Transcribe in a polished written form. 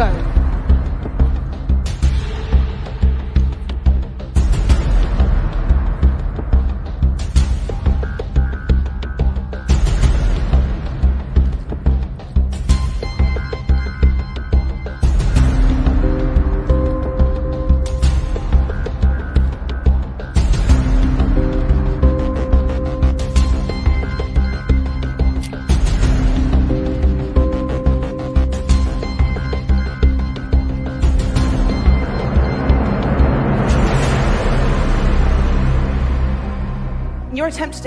go. Your attempt to